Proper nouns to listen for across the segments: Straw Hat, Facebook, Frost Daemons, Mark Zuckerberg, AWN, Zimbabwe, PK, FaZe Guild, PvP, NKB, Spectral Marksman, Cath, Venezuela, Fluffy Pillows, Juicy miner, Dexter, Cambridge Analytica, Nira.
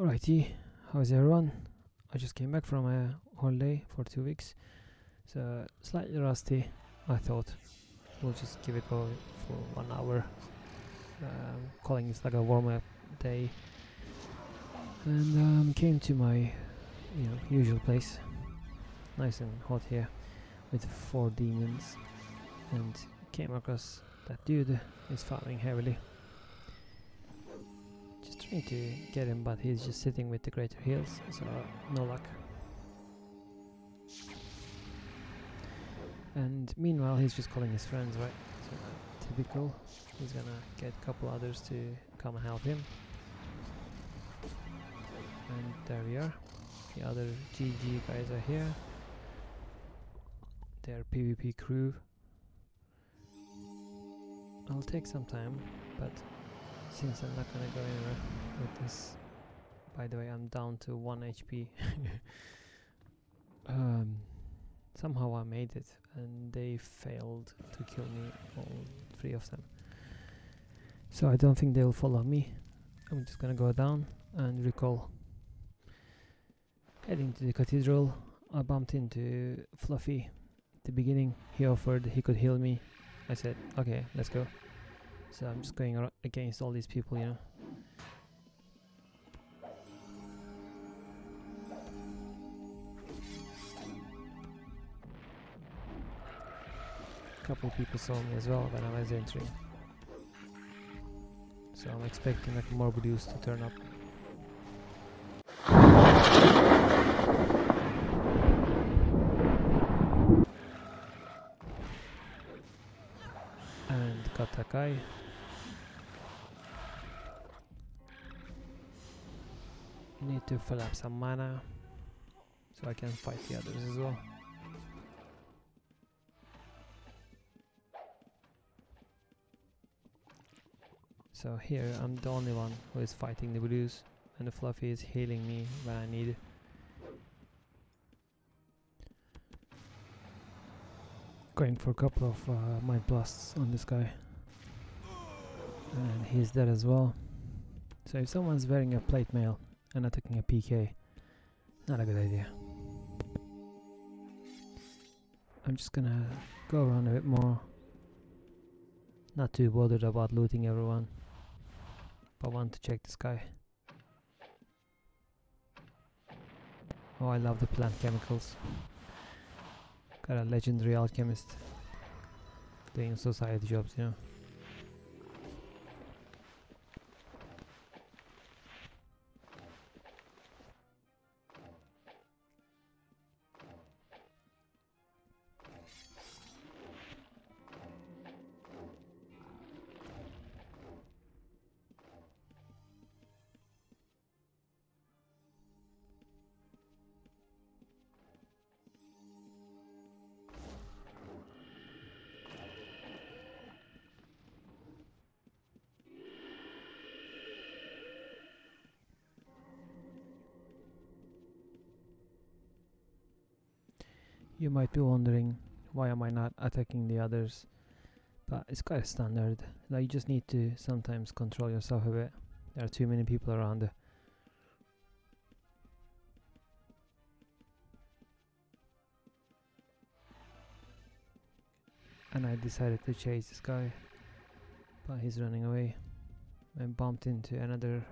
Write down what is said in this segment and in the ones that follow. Alrighty, how's everyone? I just came back from a holiday for 2 weeks, so slightly rusty. I thought we'll just give it go for 1 hour. Calling it like a warm-up day, and came to my usual place. Nice and hot here with 4 demons, and came across that dude is farming heavily. Just trying to get him, but he's just sitting with the greater heals, so no luck. And meanwhile he's just calling his friends, right? So typical. He's gonna get a couple others to come and help him. And there we are. The other GG guys are here. Their PvP crew. I'll take some time, but since I'm not gonna go anywhere with this. By the way, I'm down to 1 HP. Somehow I made it, and they failed to kill me, all 3 of them. So I don't think they'll follow me. I'm just gonna go down and recall. Heading to the cathedral, I bumped into Fluffy. At the beginning, he offered he could heal me. I said, okay, let's go. So I'm just going against all these people, you know. Couple people saw me as well when I was entering, so I'm expecting like more Morbius to turn up. And got that guy. Need to fill up some mana so I can fight the others as well. So here I'm the only one who is fighting the blues, and the Fluffy is healing me when I need it. Going for a couple of mind blasts on this guy, and he's dead as well. So if someone's wearing a plate mail and not taking a PK, not a good idea. I'm just gonna go around a bit more, not too bothered about looting everyone. I want to check this guy. Oh, I love the plant chemicals. Got a legendary alchemist doing society jobs, you know. You might be wondering why am I not attacking the others, but it's quite standard. Like, you just need to sometimes control yourself a bit. There are too many people around. And I decided to chase this guy, but he's running away. I bumped into another.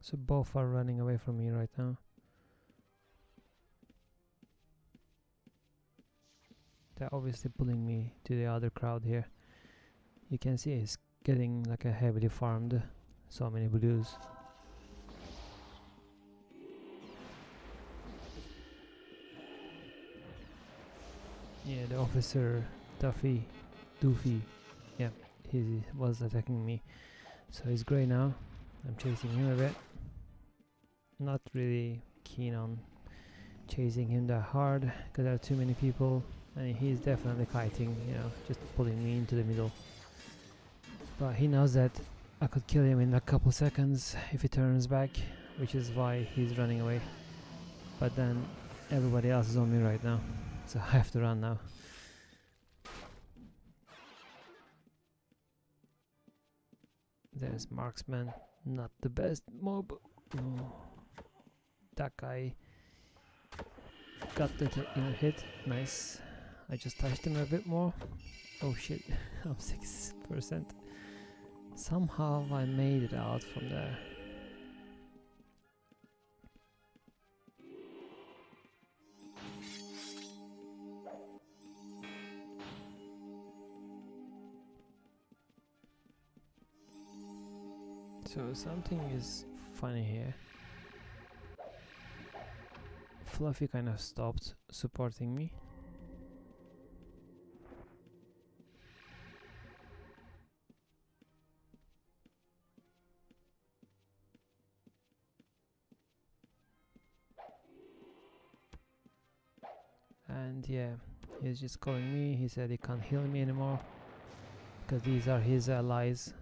So both are running away from me right now. They're obviously pulling me to the other crowd here. You can see it's getting like a heavily farmed. So many blues. Yeah, the officer Doofy, yeah, he was attacking me. So he's grey now. I'm chasing him a bit. Not really keen on chasing him that hard because there are too many people, and he's definitely kiting, you know, just pulling me into the middle. But he knows that I could kill him in a couple seconds if he turns back, which is why he's running away. But then everybody else is on me right now, so I have to run now. There's Marksman, not the best mob. Oh. That guy got the hit, nice. I just touched him a bit more. Oh shit, I'm 6%. Somehow I made it out from there. So something is funny here. Fluffy kind of stopped supporting me. And yeah, he's just calling me. He said he can't heal me anymore because these are his allies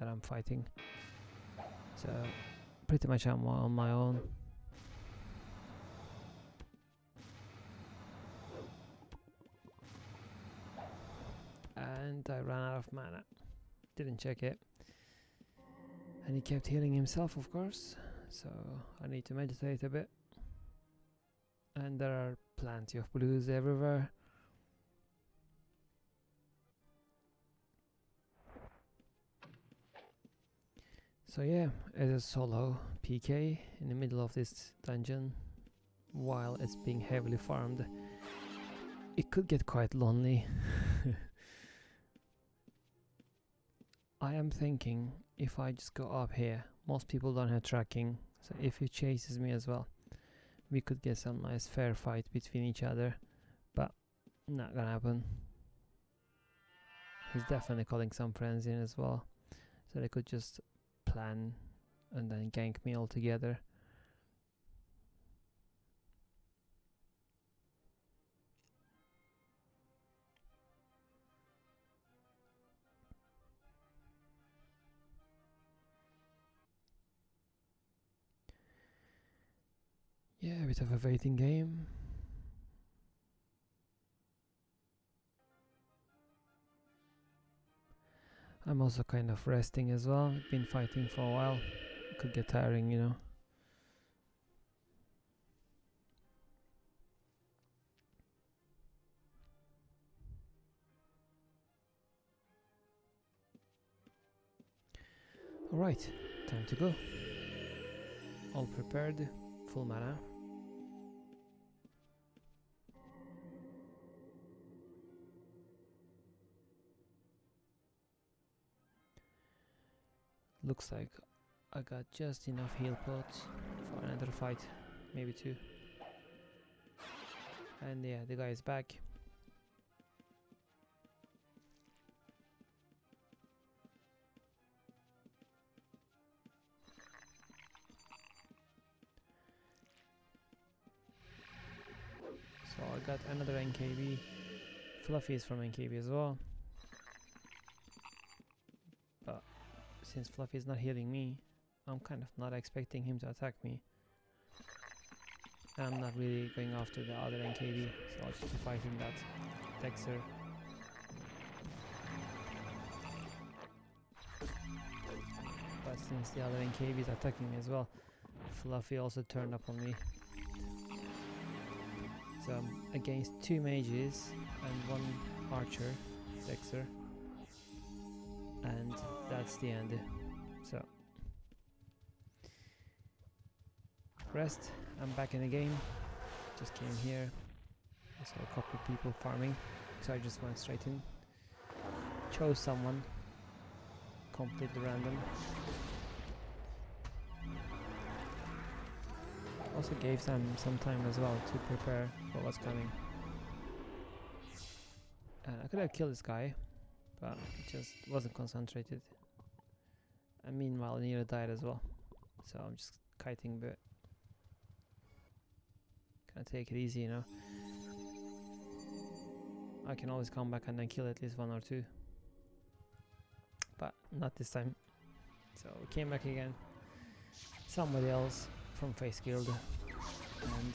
that I'm fighting. So pretty much I'm on my own. And I ran out of mana. Didn't check it. And he kept healing himself, of course. So I need to meditate a bit. And there are plenty of blues everywhere. So yeah, it is solo PK in the middle of this dungeon while it's being heavily farmed. It could get quite lonely. I am thinking if I just go up here, most people don't have tracking, so if he chases me as well, we could get some nice fair fight between each other, but not gonna happen. He's definitely calling some friends in as well, so they could just plan and then gank me all together. Yeah, a bit of a waiting game. I'm also kind of resting as well. Been fighting for a while. Could get tiring, you know. Alright, time to go. All prepared, full mana. Looks like I got just enough heal pots for another fight, maybe two. And yeah, the guy is back. So I got another NKB. Fluffy is from NKB as well. Since Fluffy is not healing me, I'm kind of not expecting him to attack me. I'm not really going after the other NKB, so I'll just be fighting that Dexter. But since the other NKB is attacking me as well, Fluffy also turned up on me. So I'm against two mages and one archer, Dexter. And that's the end. So rest, I'm back in the game. Just came here, I saw a couple of people farming, so I just went straight in, chose someone completely random, also gave some time as well to prepare for what's coming. And I could have killed this guy, but it just wasn't concentrated. And meanwhile Nira died as well. So I'm just kiting a bit. Kinda take it easy, you know. I can always come back and then kill at least one or two. But not this time. So we came back again. Somebody else from FaZe Guild. And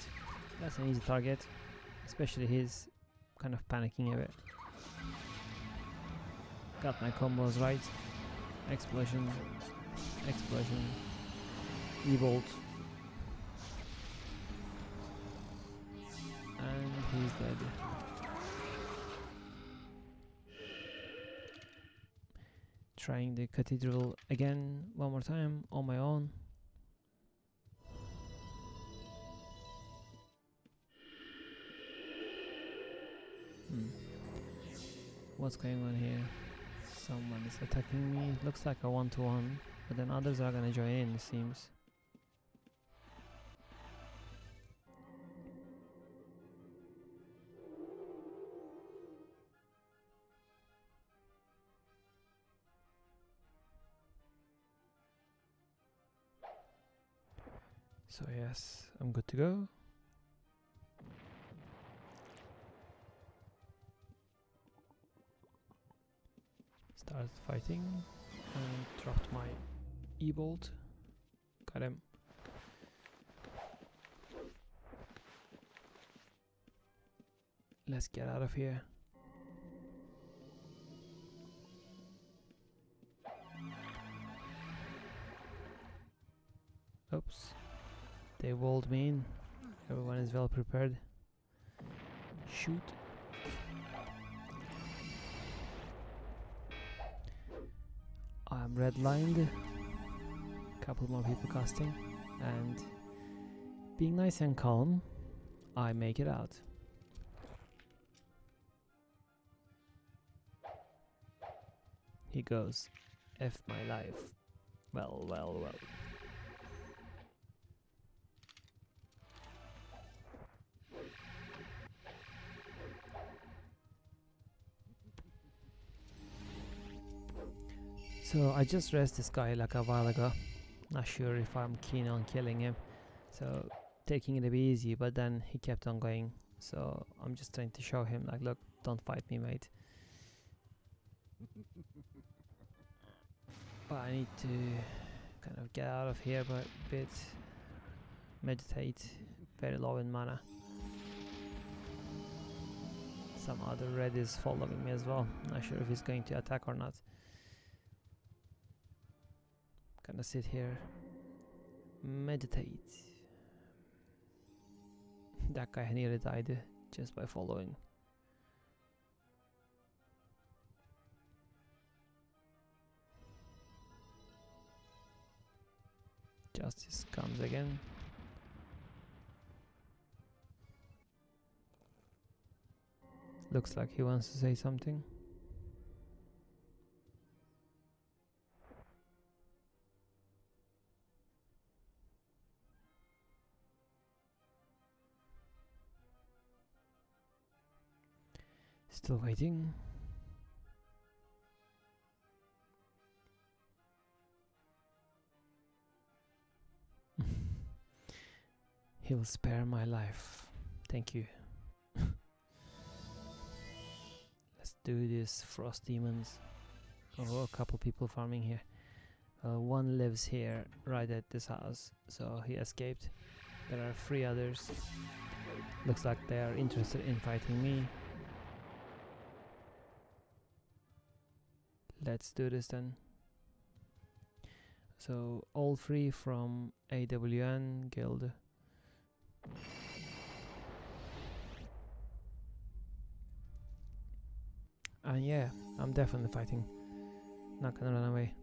that's an easy target. Especially he's kind of panicking a bit. Got my combos right, Explosion. Explosion. E-bolt. And he's dead. Trying the cathedral again, one more time, on my own. What's going on here? Someone is attacking me. Looks like a one-to-one, but then others are gonna join in, it seems. So yes, I'm good to go. Started fighting and dropped my E-bolt. Got him. Let's get out of here. Oops. They walled me in. Everyone is well prepared. Shoot. I'm redlined, couple more people casting, and being nice and calm, I make it out. He goes, F my life. Well, well, well. So I just raised this guy like a while ago, not sure if I'm keen on killing him, so taking it a bit easy, but then he kept on going, so I'm just trying to show him like, look, don't fight me, mate. But I need to kind of get out of here a bit, meditate, very low in mana. Some other red is following me as well, not sure if he's going to attack or not. Gonna sit here, meditate. That guy nearly died just by following. Justice comes again. Looks like he wants to say something. Still waiting. He'll spare my life. Thank you. Let's do this, Frost Daemons. Oh, a couple people farming here. One lives here, right at this house, so he escaped. There are 3 others. Looks like they are interested in fighting me. Let's do this then. So all 3 from AWN guild. And yeah, I'm definitely fighting. Not gonna run away.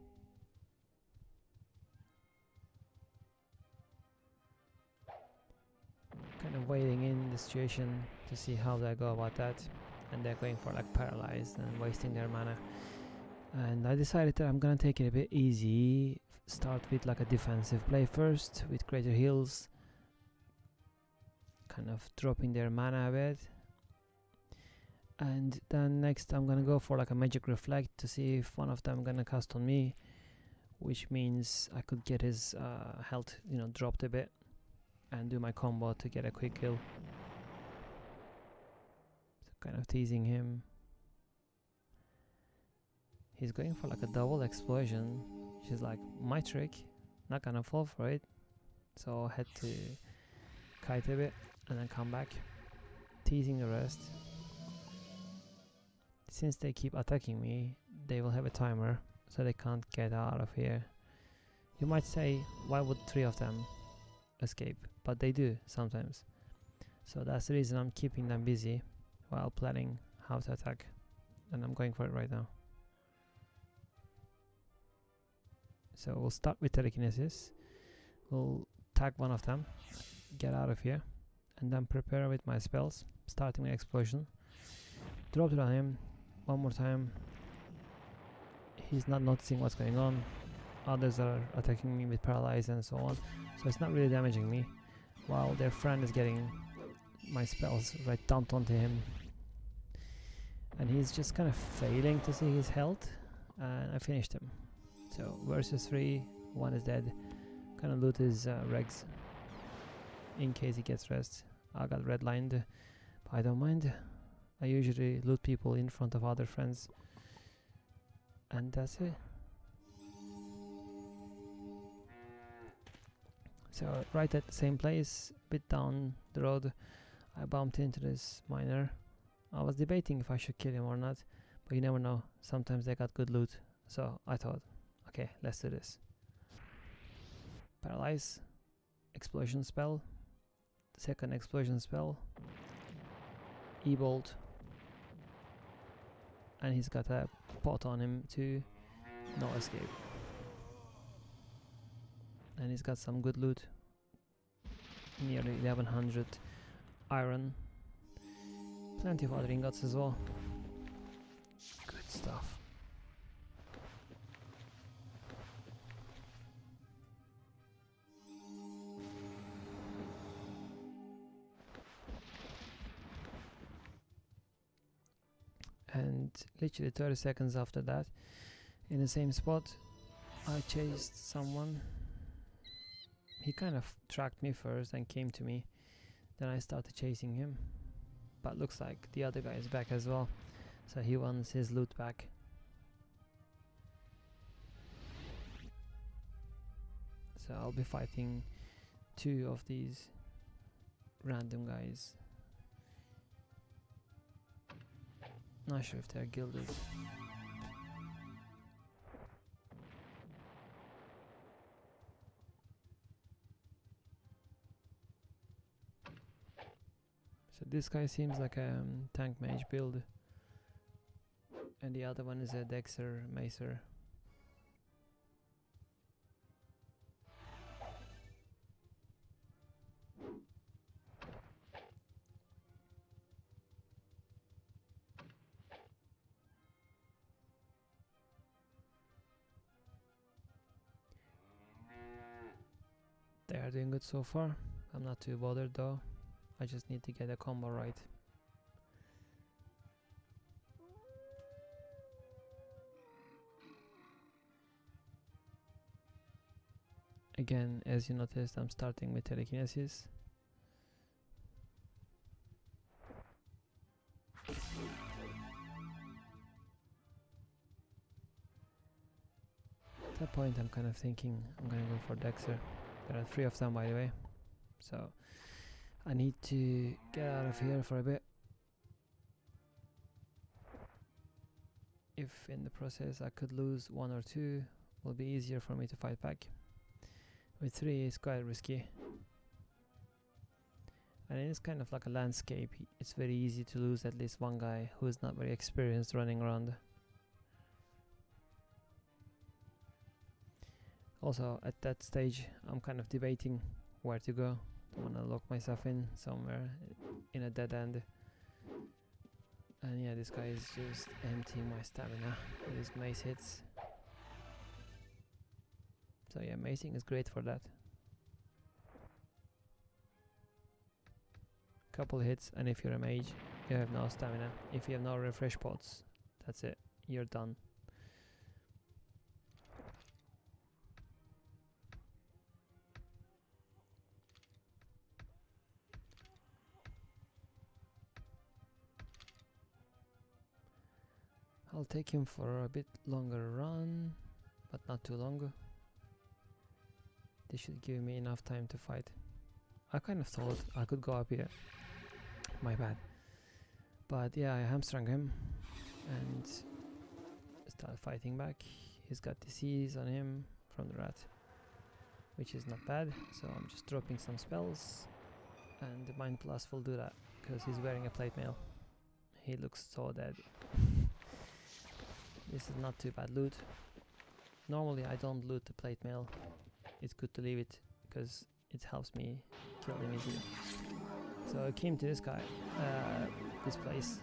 Kind of waiting in the situation to see how they go about that. And they're going for like paralyzed and wasting their mana. And I decided that I'm gonna take it a bit easy, start with like a defensive play first, with greater heals, kind of dropping their mana a bit. And then next I'm gonna go for like a magic reflect to see if one of them gonna cast on me, which means I could get his health, you know, dropped a bit, and do my combo to get a quick kill. So kind of teasing him. He's going for like a double explosion. She's like, my trick, not gonna fall for it. So I had to kite a bit and then come back, teasing the rest. Since they keep attacking me, they will have a timer so they can't get out of here. You might say, why would three of them escape? But they do sometimes. So that's the reason I'm keeping them busy while planning how to attack. And I'm going for it right now. So we'll start with telekinesis. We'll tag one of them, get out of here, and then prepare with my spells, starting with explosion. Drop it on him one more time. He's not noticing what's going on. Others are attacking me with paralyze and so on, so it's not really damaging me, while their friend is getting my spells right dumped onto him, and he's just kind of failing to see his health, and I finished him. So versus 3, one is dead. Kind of loot his regs in case he gets rest. I got redlined, but I don't mind. I usually loot people in front of other friends, and that's it. So right at the same place, a bit down the road, I bumped into this miner. I was debating if I should kill him or not, but you never know, sometimes they got good loot, so I thought, okay, let's do this. Paralyze, explosion spell, second explosion spell, E-bolt, and he's got a pot on him too, no escape. And he's got some good loot, nearly 1100 iron, plenty of other ingots as well, good stuff. And literally 30 seconds after that, in the same spot, I chased someone. He kind of tracked me first and came to me, then I started chasing him, but looks like the other guy is back as well, so he wants his loot back. So I'll be fighting two of these random guys. Not sure if they're gilded. So this guy seems like a tank mage build, and the other one is a Dexter macer. They are doing good so far. I'm not too bothered though. I just need to get a combo right. Again, as you noticed, I'm starting with telekinesis. At that point I'm kind of thinking I'm gonna go for Dexter. There are 3 of them, by the way, so I need to get out of here for a bit. If in the process I could lose 1 or 2, it will be easier for me to fight back. With 3 it's quite risky. And it's kind of like a landscape, it's very easy to lose at least one guy who is not very experienced running around. Also at that stage I'm kind of debating where to go. I want to lock myself in somewhere in a dead end, and yeah, this guy is just emptying my stamina with his mace hits. So yeah, macing is great for that. Couple hits and if you're a mage you have no stamina. If you have no refresh pots, that's it, you're done. I'll take him for a bit longer run, but not too long. This should give me enough time to fight. I kind of thought I could go up here, my bad. But yeah, I hamstrung him and start fighting back. He's got disease on him from the rat, which is not bad, so I'm just dropping some spells, and the Mind Blast will do that because he's wearing a plate mail. He looks so dead. This is not too bad loot. Normally I don't loot the plate mail. It's good to leave it because it helps me kill him easily. So I came to this guy, this place,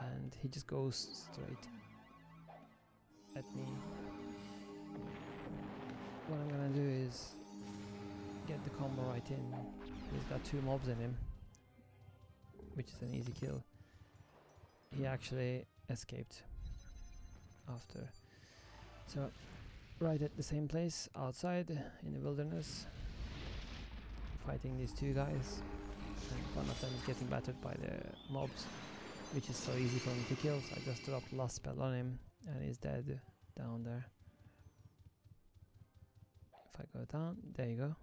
and he just goes straight at me. What I'm gonna do is get the combo right in. He's got two mobs in him, which is an easy kill. He actually escaped after. So right at the same place outside in the wilderness, fighting these two guys, and one of them is getting battered by the mobs, which is so easy for me to kill, so I just dropped last spell on him and he's dead down there. If I go down, there you go.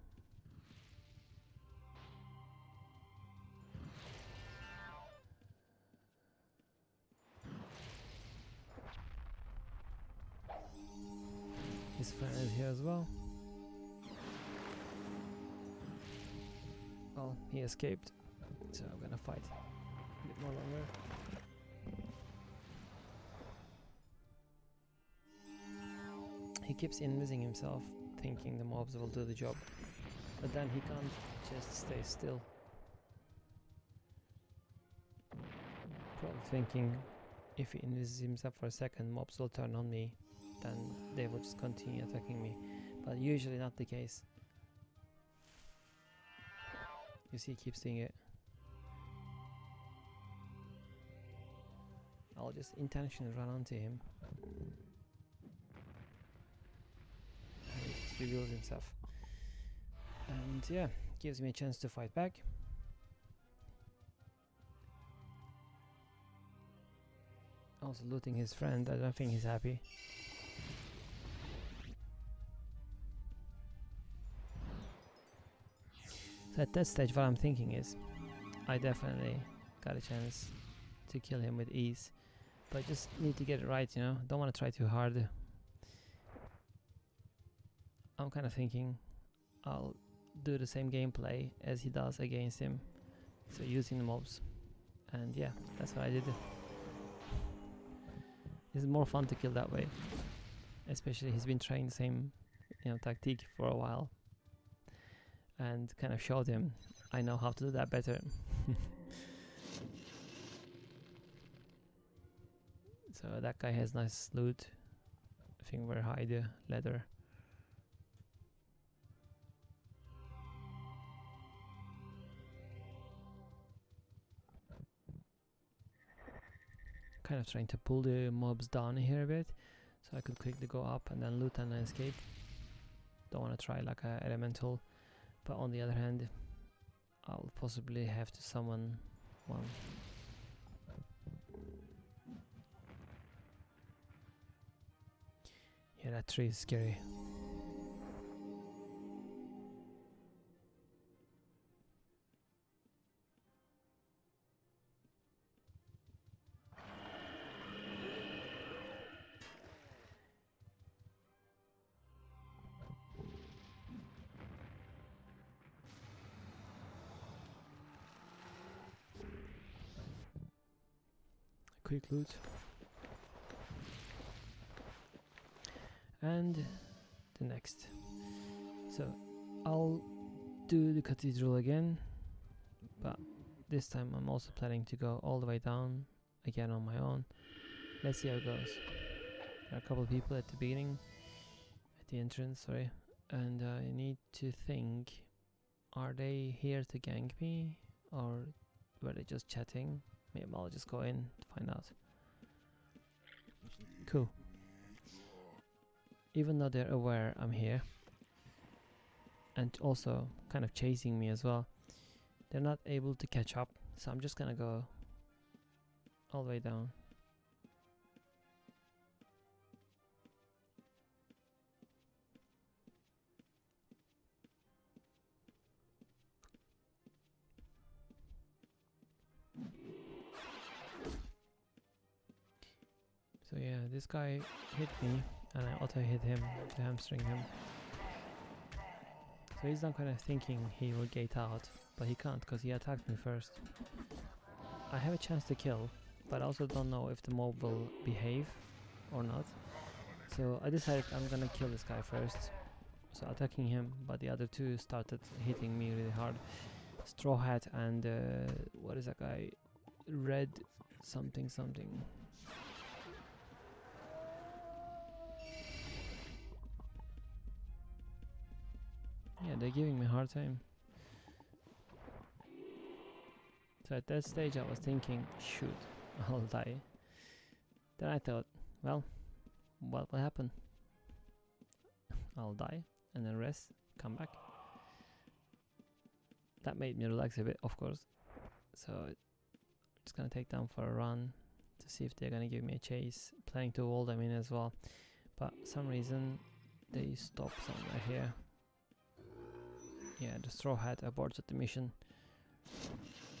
His friend is here as well. Well, he escaped, so I'm gonna fight a bit more longer. He keeps invising himself, thinking the mobs will do the job, but then he can't just stay still. Probably thinking if he invises himself for a second, mobs will turn on me, then they will just continue attacking me, but usually not the case. You see, he keeps doing it. I'll just intentionally run onto him. And he just reveals himself. And yeah, gives me a chance to fight back. Also looting his friend, I don't think he's happy. So at that stage, what I'm thinking is, I definitely got a chance to kill him with ease, but I just need to get it right, you know. Don't want to try too hard. I'm kind of thinking I'll do the same gameplay as he does against him, so using the mobs, and yeah, that's what I did. It's more fun to kill that way, especially he's been trying the same, you know, tactique for a while. And kind of showed him, I know how to do that better. So that guy has nice loot. I think we're high the ladder. Kind of trying to pull the mobs down here a bit, so I could quickly go up and then loot and then escape. Don't want to try like a elemental. But on the other hand, I'll possibly have to summon one. Yeah, that tree is scary. Quick loot, and the next. So I'll do the cathedral again, but this time I'm also planning to go all the way down again on my own. Let's see how it goes. There are a couple of people at the beginning, at the entrance, sorry, and I need to think, are they here to gank me or were they just chatting? Maybe I'll just go in to find out. Cool. Even though they're aware I'm here, and also kind of chasing me as well, they're not able to catch up, so I'm just gonna go all the way down. So yeah, this guy hit me and I auto hit him to hamstring him. So he's done kind of thinking he will gate out, but he can't because he attacked me first. I have a chance to kill, but I also don't know if the mob will behave or not. So I decided I'm gonna kill this guy first. So attacking him, but the other two started hitting me really hard. Straw Hat and what is that guy? Red something something. Yeah, they're giving me a hard time. So at that stage I was thinking, shoot, I'll die. Then I thought, well, what will happen? I'll die and then rest, come back. That made me relax a bit, of course. So I'm just gonna take them for a run to see if they're gonna give me a chase. Playing to wall them in as well. But some reason they stop somewhere here. Yeah, the Straw Hat aborted the mission.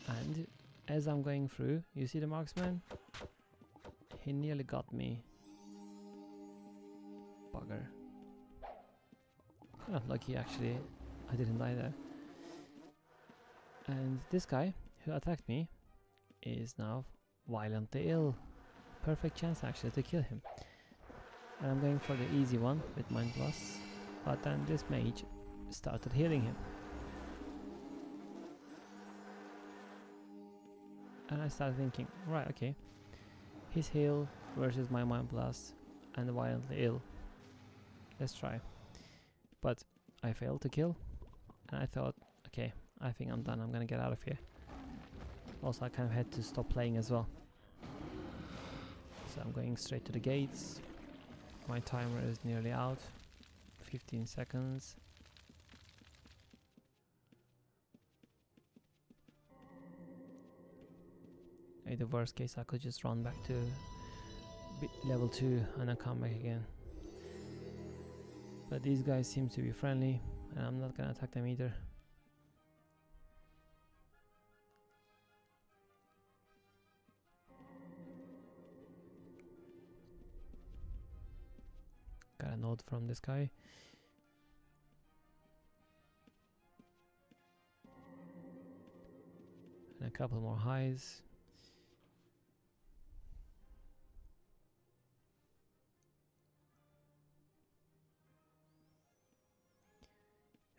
And as I'm going through, you see the marksman? He nearly got me. Bugger. Kind of lucky actually, I didn't die there. And this guy who attacked me is now violently ill. Perfect chance actually to kill him. And I'm going for the easy one with Mind Plus. But then this mage started healing him. And I started thinking, right, okay, his heal versus my Mind Blast and the violently ill. Let's try. But I failed to kill, and I thought, okay, I think I'm done, I'm gonna get out of here. Also, I kind of had to stop playing as well. So I'm going straight to the gates. My timer is nearly out, 15 seconds. In the worst case, I could just run back to level 2 and then come back again. But these guys seem to be friendly, and I'm not gonna attack them either. Got a note from this guy. And a couple more highs.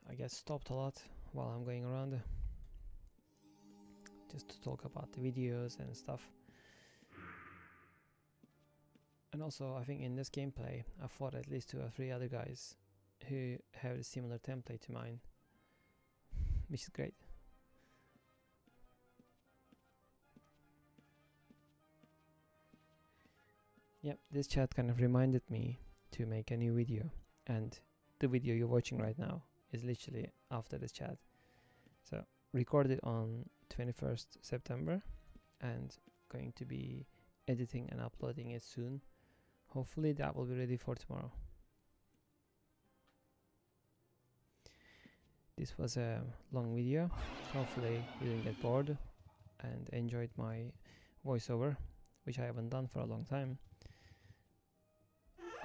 I get stopped a lot while I'm going around just to talk about the videos and stuff. And also I think in this gameplay I fought at least 2 or 3 other guys who have a similar template to mine, which is great. Yep, this chat kind of reminded me to make a new video, and the video you're watching right now is literally after this chat. So recorded on 21st September and going to be editing and uploading it soon. Hopefully that will be ready for tomorrow. This was a long video. Hopefully you didn't get bored and enjoyed my voiceover, which I haven't done for a long time.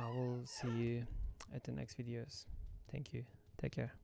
I will see you at the next videos. Thank you. Take care.